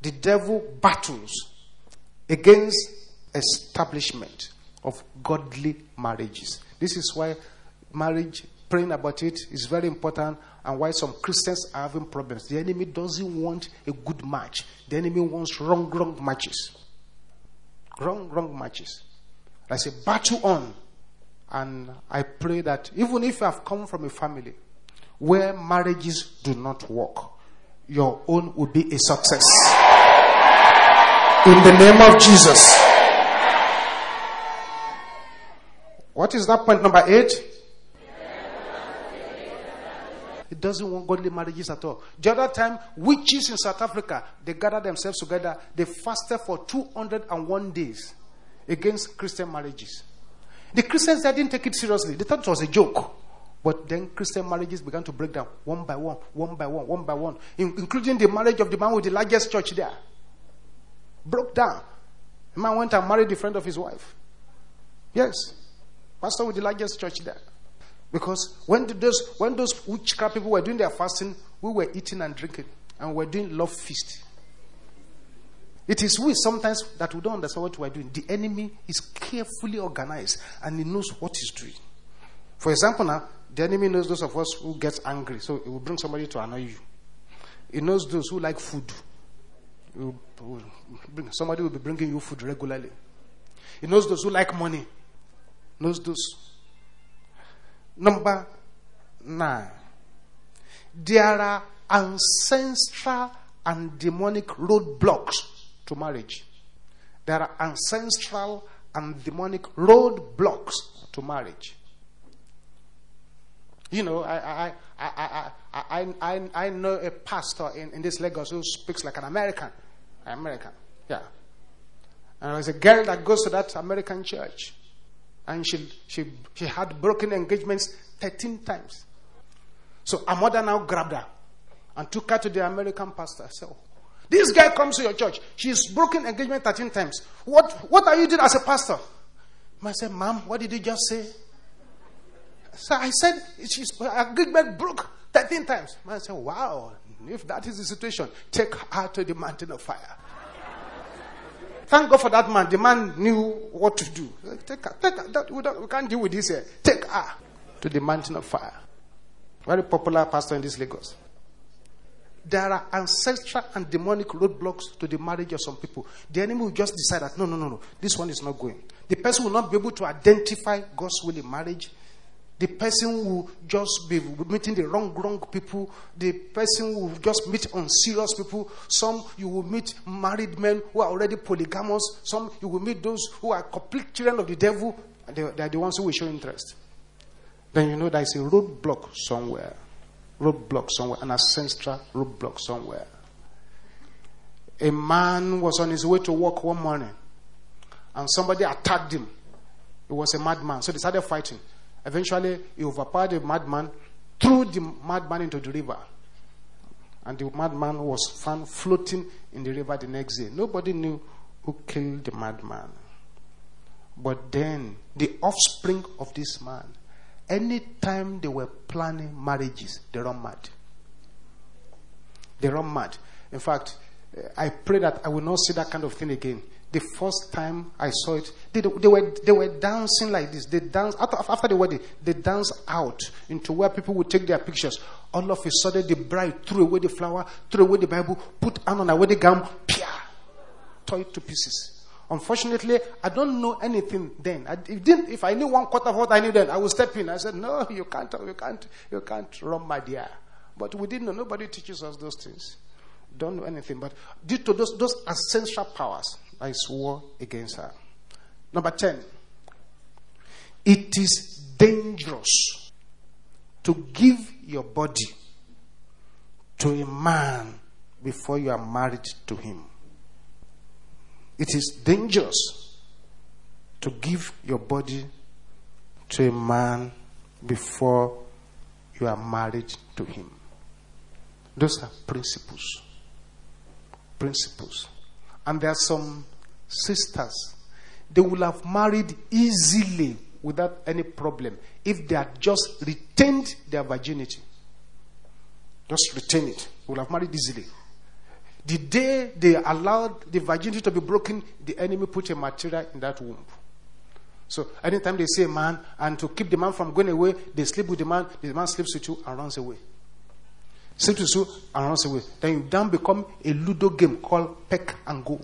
The devil battles against establishment of godly marriages. This is why marriage, praying about it, is very important, and why some Christians are having problems. The enemy doesn't want a good match. The enemy wants wrong, wrong matches. Wrong, wrong matches. There's a battle on, and I pray that even if you have come from a family where marriages do not work, your own will be a success. In the name of Jesus. What is that point number eight? It doesn't want godly marriages at all. The other time, witches in South Africa, they gathered themselves together, they fasted for two hundred and one days against Christian marriages. The Christians, they didn't take it seriously. They thought it was a joke. But then Christian marriages began to break down, one by one, one by one, one by one, in, including the marriage of the man with the largest church there. Broke down. The man went and married the friend of his wife. Yes. Pastor with the largest church there. Because when those, when those witchcraft people were doing their fasting, we were eating and drinking, and we were doing love feast. It is we sometimes that we don't understand what we are doing. The enemy is carefully organized, and he knows what he's doing. For example now, the enemy knows those of us who get angry, so it will bring somebody to annoy you. He knows those who like food. Somebody will be bringing you food regularly. He knows those who like money. He knows those. Number nine. There are ancestral and demonic roadblocks to marriage. There are ancestral and demonic roadblocks to marriage. You know, I I I I I I, I know a pastor in, in this Lagos who speaks like an American. An American, yeah. And there's a girl that goes to that American church, and she she she had broken engagements thirteen times. So her mother now grabbed her and took her to the American pastor. So this guy comes to your church. She's broken engagement thirteen times. What what are you doing as a pastor? I said, Ma'am, what did you just say? So I said, she's agreement broke thirteen times. Man said, wow, if that is the situation, take her to the mountain of fire. Thank God for that man. The man knew what to do. Take her, take her. That, we, don't, we can't deal with this here. Take her to the mountain of fire. Very popular pastor in this Lagos. There are ancestral and demonic roadblocks to the marriage of some people. The enemy will just decide that, no, no, no, no, this one is not going. The person will not be able to identify God's will in marriage. The person will just be meeting the wrong, wrong people. The person will just meet unserious people. Some you will meet married men who are already polygamous. Some you will meet those who are complete children of the devil. And they, they are the ones who will show interest. Then you know there is a roadblock somewhere. Roadblock somewhere. An ancestral roadblock somewhere. A man was on his way to work one morning, and somebody attacked him. It was a madman. So they started fighting. Eventually, he overpowered the madman, threw the madman into the river. And the madman was found floating in the river the next day. Nobody knew who killed the madman. But then, the offspring of this man, anytime they were planning marriages, they run mad. They run mad. In fact, I pray that I will not see that kind of thing again. The first time I saw it, they, they, were, they were dancing like this. They danced, after, after the wedding, they danced out into where people would take their pictures. All of a sudden, the bride threw away the flower, threw away the Bible, put hand on her wedding gown, pia, tore it to pieces. Unfortunately, I don't know anything then. I didn't. If I knew one quarter of what I knew then, I would step in. I said, no, you can't, you can't, you can't run, my dear. But we didn't know. Nobody teaches us those things. Don't know anything. But due to those, those ancestral powers, I swore against her. Number ten. It is dangerous to give your body to a man before you are married to him. It is dangerous to give your body to a man before you are married to him. Those are principles. Principles. And there are some sisters, they will have married easily without any problem if they had just retained their virginity. Just retain it. They will have married easily. The day they allowed the virginity to be broken, the enemy put a material in that womb. So anytime they say man, and to keep the man from going away, they sleep with the man, the man sleeps with you and runs away. Sleeps with you and runs away. Then you then become a Ludo game called peck and go.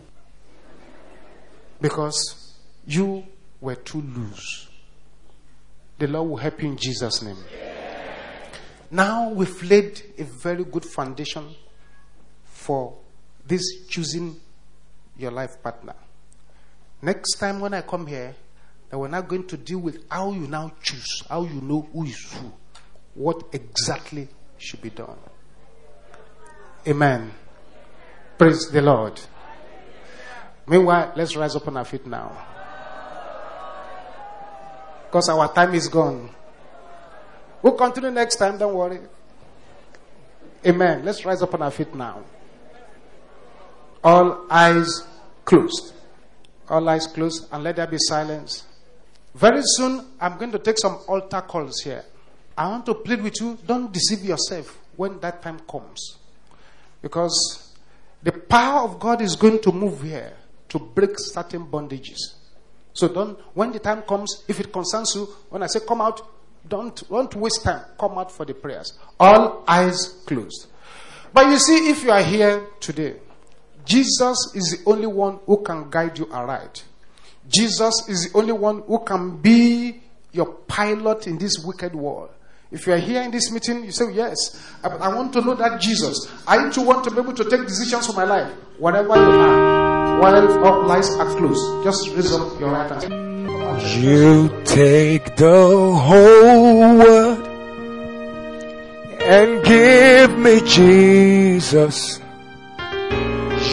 Because you were too loose. The Lord will help you in Jesus' name. Yeah. Now we've laid a very good foundation for this choosing your life partner. Next time when I come here, then we're not going to deal with how you now choose, how you know who is who, what exactly should be done. Amen. Praise the Lord. Meanwhile, let's rise up on our feet now, because our time is gone. We'll continue next time, don't worry. Amen. Let's rise up on our feet now. All eyes closed. All eyes closed, and let there be silence. Very soon, I'm going to take some altar calls here. I want to plead with you, don't deceive yourself when that time comes. Because the power of God is going to move here to break certain bondages. So don't, when the time comes, if it concerns you, when I say come out, don't, don't waste time. Come out for the prayers. All eyes closed. But you see, if you are here today, Jesus is the only one who can guide you aright. Jesus is the only one who can be your pilot in this wicked world. If you are here in this meeting, you say, yes, I, I want to know that Jesus. I too want to be able to take decisions for my life. Wherever you are, while all lights are closed, just raise up your right hand. You take the whole world and give me Jesus.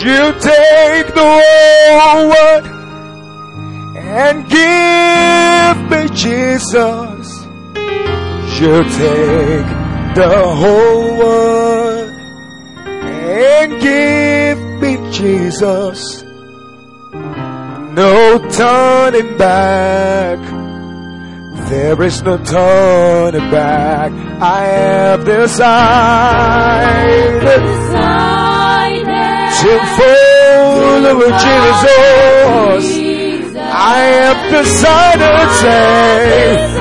You take the whole world and give me Jesus. You take the whole world and give me Jesus. No turning back. There is no turning back. I have decided, I have decided to follow Jesus. Jesus. I have decided, I have decided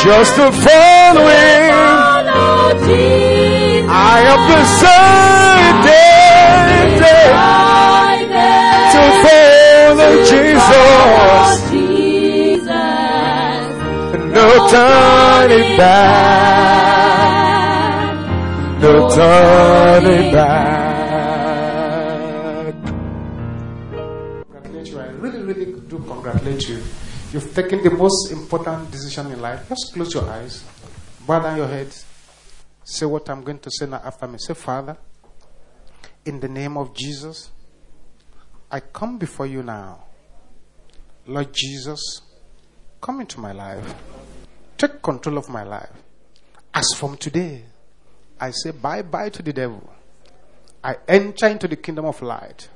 just to follow Him. Follow Jesus. I have decided, I have decided to follow Jesus. No turning back. No turning back. Congratulate you. I really, really do congratulate you. You've taken the most important decision in life. Just close your eyes, bow down your head. Say what I'm going to say now after me. Say, Father, in the name of Jesus, I come before you now. Lord Jesus, come into my life. Take control of my life. As from today, I say bye-bye to the devil. I enter into the kingdom of light.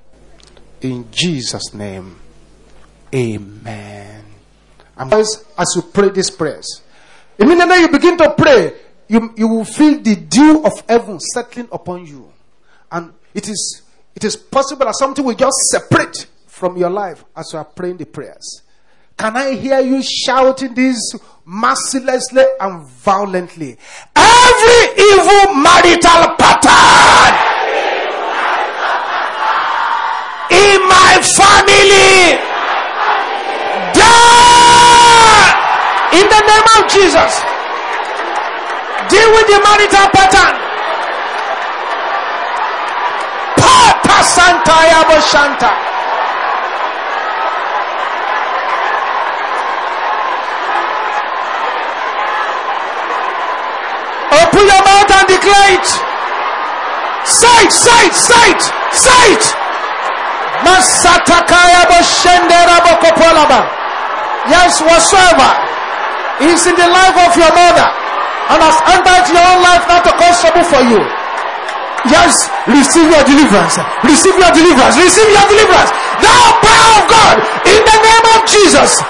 In Jesus' name, amen. And as, as you pray this prayers, immediately you begin to pray, you, you will feel the dew of heaven settling upon you. And it is, it is possible that something will just separate from your life as you are praying the prayers. Can I hear you shouting this mercilessly and violently? Every evil marital pattern, every evil marital pattern in my family, die in the name of Jesus. Deal with the marital pattern. Pata Santa Yabo Shanta. Open your mouth and declare it. Say it, say it, say it, say it. Yes, whatsoever is in the life of your mother and has entered your own life not to cause trouble for you. Yes, receive your deliverance. Receive your deliverance. Receive your deliverance. Thou power of God, in the name of Jesus,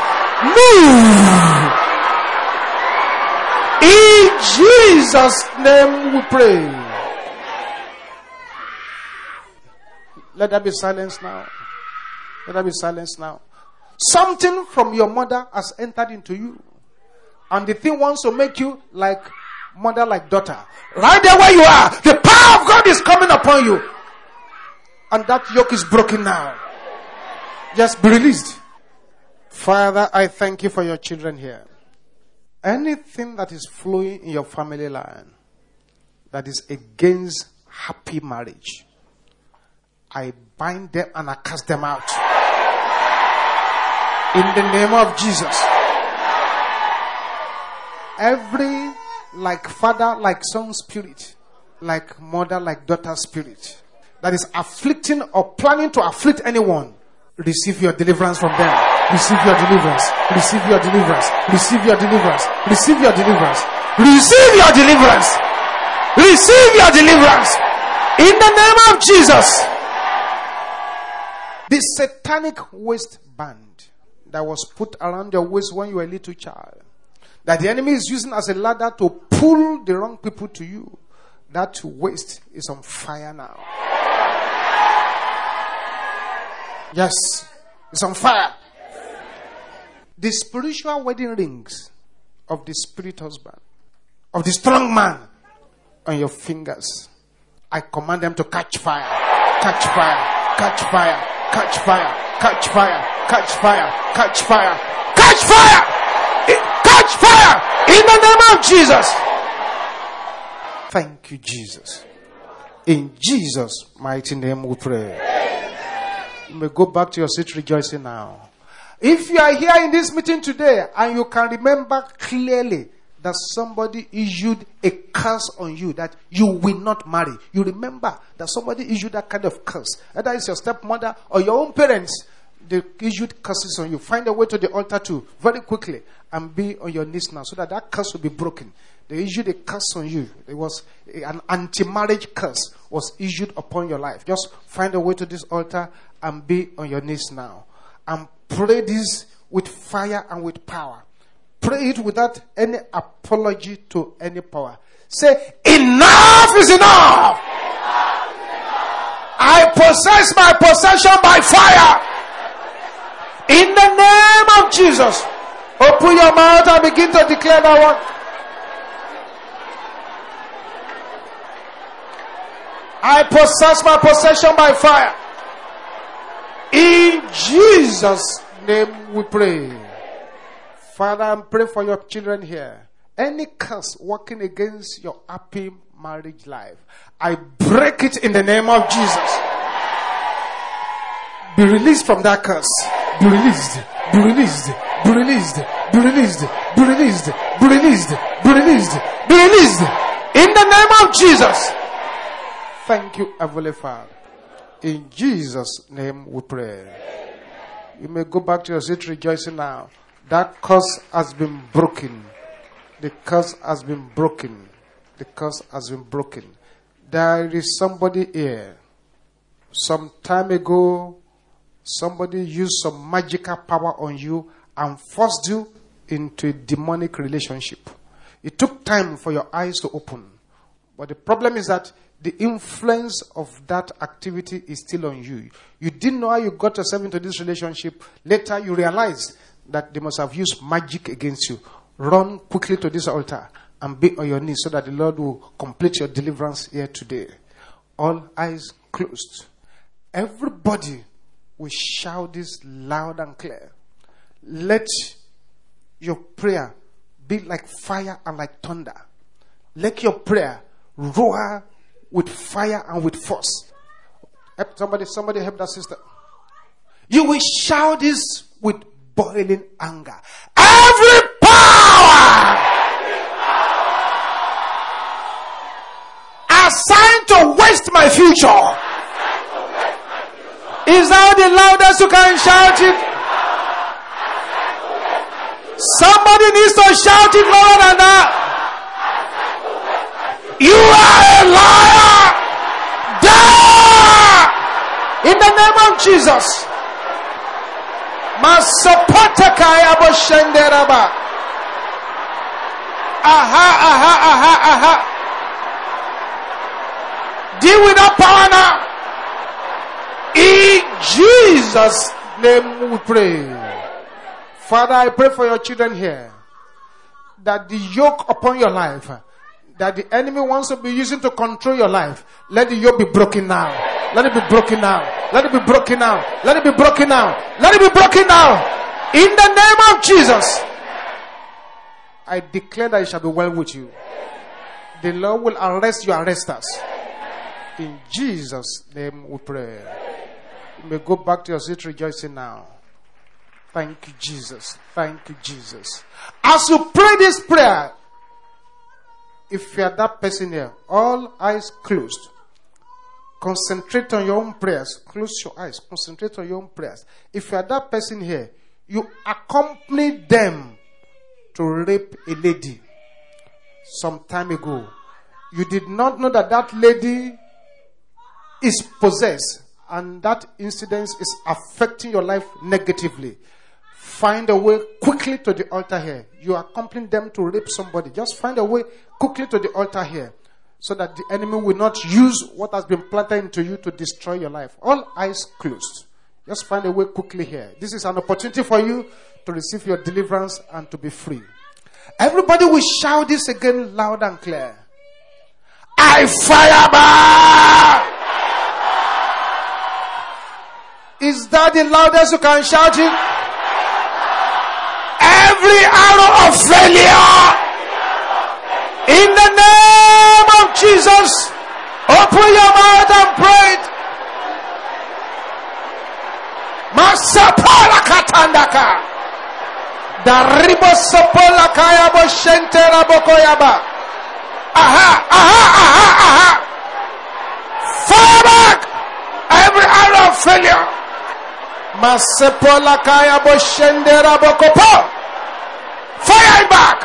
move. In Jesus' name we pray. Let there be silence now. Let there be silence now. Something from your mother has entered into you. And the thing wants to make you like mother, like daughter. Right there where you are, the power of God is coming upon you. And that yoke is broken now. Just be released. Father, I thank you for your children here. Anything that is flowing in your family line that is against happy marriage, I bind them and I cast them out. In the name of Jesus. Every like father, like son spirit, like mother, like daughter spirit that is afflicting or planning to afflict anyone, receive your deliverance from them. Receive your deliverance. Receive your deliverance. Receive your deliverance. Receive your deliverance. Receive your deliverance. Receive your deliverance. In the name of Jesus. The satanic waistband that was put around your waist when you were a little child, that the enemy is using as a ladder to pull the wrong people to you, that waist is on fire now. Yes. It's on fire. The spiritual wedding rings of the spirit husband, of the strong man, on your fingers, I command them to catch fire, catch fire, catch fire, catch fire, catch fire, catch fire, catch fire, catch fire, catch fire, in the name of Jesus. Thank you, Jesus. In Jesus' mighty name we pray. You may go back to your seat rejoicing now. If you are here in this meeting today and you can remember clearly that somebody issued a curse on you that you will not marry. You remember that somebody issued that kind of curse. Either it's your stepmother or your own parents. They issued curses on you. Find a way to the altar too, very quickly, and be on your knees now so that that curse will be broken. They issued a curse on you. It was an anti-marriage curse was issued upon your life. Just find a way to this altar and be on your knees now. And pray this with fire and with power. Pray it without any apology to any power. Say, enough is enough. Enough is enough. I possess my possession by fire. In the name of Jesus. Open your mouth and begin to declare that one. I possess my possession by fire. In Jesus' name we pray. Father, I pray for your children here. Any curse working against your happy marriage life, I break it in the name of Jesus. Be released from that curse. Be released. Be released. Be released. Be released. Be released. Be released. Be released. Be released. In the name of Jesus. Thank you, Heavenly Father. In Jesus' name we pray. Amen. You may go back to your seat rejoicing now. That curse has been broken. The curse has been broken. The curse has been broken. There is somebody here. Some time ago, somebody used some magical power on you and forced you into a demonic relationship. It took time for your eyes to open. But the problem is that the influence of that activity is still on you. You didn't know how you got yourself into this relationship. Later, you realized that they must have used magic against you. Run quickly to this altar and be on your knees so that the Lord will complete your deliverance here today. All eyes closed. Everybody will shout this loud and clear. Let your prayer be like fire and like thunder. Let your prayer roar with fire and with force. Somebody, somebody help that sister. You will shout this with boiling anger. Every power, Every power. assigned to waste my future, future. Is that the loudest you can shout it? Power, Somebody needs to shout it louder than that. You are a liar! Die! In the name of Jesus. Masapatakai aboshenderaba. Aha, aha, aha, aha. Deal with that power now. In Jesus' name we pray. Father, I pray for your children here, that the yoke upon your life that the enemy wants to be using to control your life, let the yoke be broken now. Let it be broken now. Let it be broken now. Let it be broken now. Let it be broken now. In the name of Jesus, I declare that it shall be well with you. The Lord will arrest your arresters. In Jesus' name we pray. You may go back to your seat rejoicing now. Thank you, Jesus. Thank you, Jesus. As you pray this prayer, if you are that person here, all eyes closed, concentrate on your own prayers. Close your eyes. Concentrate on your own prayers. If you are that person here, you accompany them to rape a lady some time ago. You did not know that that lady is possessed, and that incident is affecting your life negatively. Find a way quickly to the altar here. You accompany them to rape somebody. Just find a way quickly to the altar here, so that the enemy will not use what has been planted into you to destroy your life. All eyes closed. Just find a way quickly here. This is an opportunity for you to receive your deliverance and to be free. Everybody will shout this again loud and clear. I fire back! Is that the loudest you can shout it? Every arrow of failure, in the name of Jesus, open your mouth and pray it. Masapala katandaka, daribo sapola kaya bo shentera bokoyaba. Aha, aha, aha, aha. Fire back every arrow of failure. Masapola kaya bo shentera bokopo. Fire back.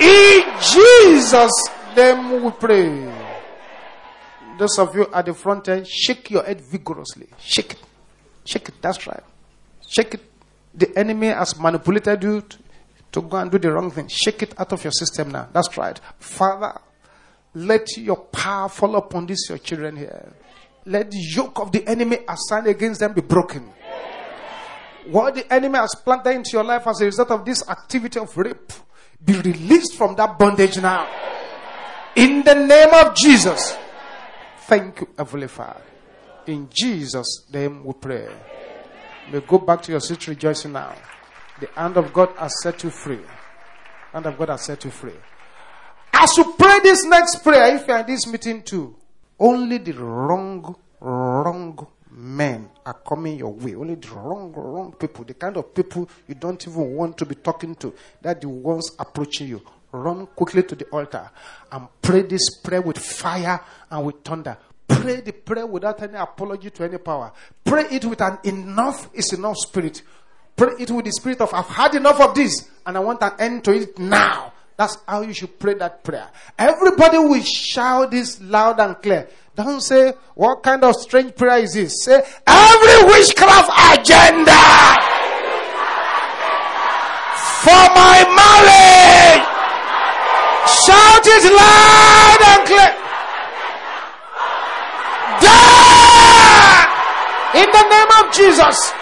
In Jesus' name we pray. Those of you at the front end, shake your head vigorously. Shake it. Shake it. That's right. Shake it. The enemy has manipulated you to, to go and do the wrong thing. Shake it out of your system now. That's right. Father, let your power fall upon these your children here. Let the yoke of the enemy assigned against them be broken. What the enemy has planted into your life as a result of this activity of rape, be released from that bondage now. In the name of Jesus. Thank you, Heavenly Father. In Jesus' name we pray. May go back to your seat rejoicing now. The hand of God has set you free. The hand of God has set you free. As you pray this next prayer, if you are in this meeting too, only the wrong, wrong men are coming your way. Only the wrong, wrong people. The kind of people you don't even want to be talking to. That the ones approaching you. Run quickly to the altar and pray this prayer with fire and with thunder. Pray the prayer without any apology to any power. Pray it with an enough is enough spirit. Pray it with the spirit of, I've had enough of this and I want an end to it now. That's how you should pray that prayer. Everybody will shout this loud and clear. Don't say, what kind of strange prayer is this? Say, every witchcraft agenda, every witchcraft agenda for my marriage. Shout it loud and clear. Die! In the name of Jesus.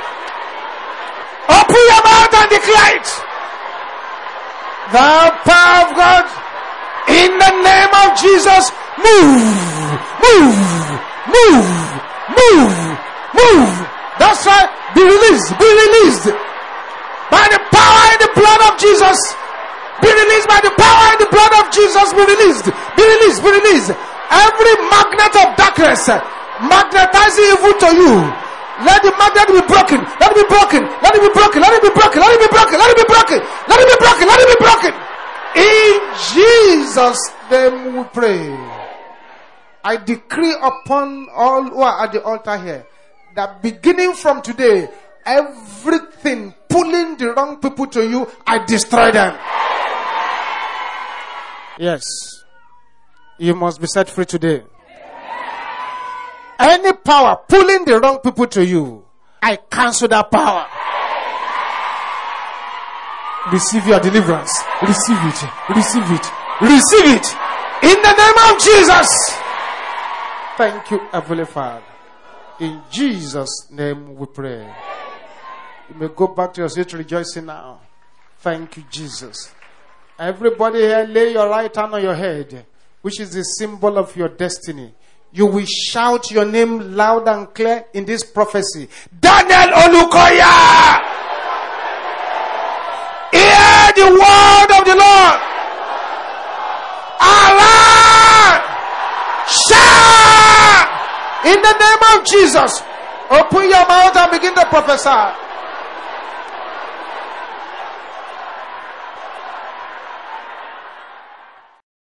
Open your mouth and declare it. The power of God. In the name of Jesus. Move. Move. Move. Move. Move. That's right. Be released. Be released. By the power and the blood of Jesus. Be released by the power and the blood of Jesus. Be released. Be released. Be released. Every magnet of darkness magnetizing evil to you. Let the magnet be broken. Let it be broken. Let it be broken. Let it be broken. Let it be broken. Let it be broken. Let it be broken. Let it be broken. In Jesus' name we pray. I decree upon all who are at the altar here that beginning from today, everything pulling the wrong people to you, I destroy them. Yes. You must be set free today. Any power pulling the wrong people to you, I cancel that power. Receive your deliverance. Receive it. Receive it. Receive it. In the name of Jesus. Thank you, Heavenly Father. In Jesus' name we pray. You may go back to your seat rejoicing now. Thank you, Jesus. Everybody here, lay your right hand on your head, which is the symbol of your destiny. You will shout your name loud and clear in this prophecy. Daniel Olukoya! Hear the word of the Lord! Allah! Shout! In the name of Jesus, open your mouth and begin to prophesy.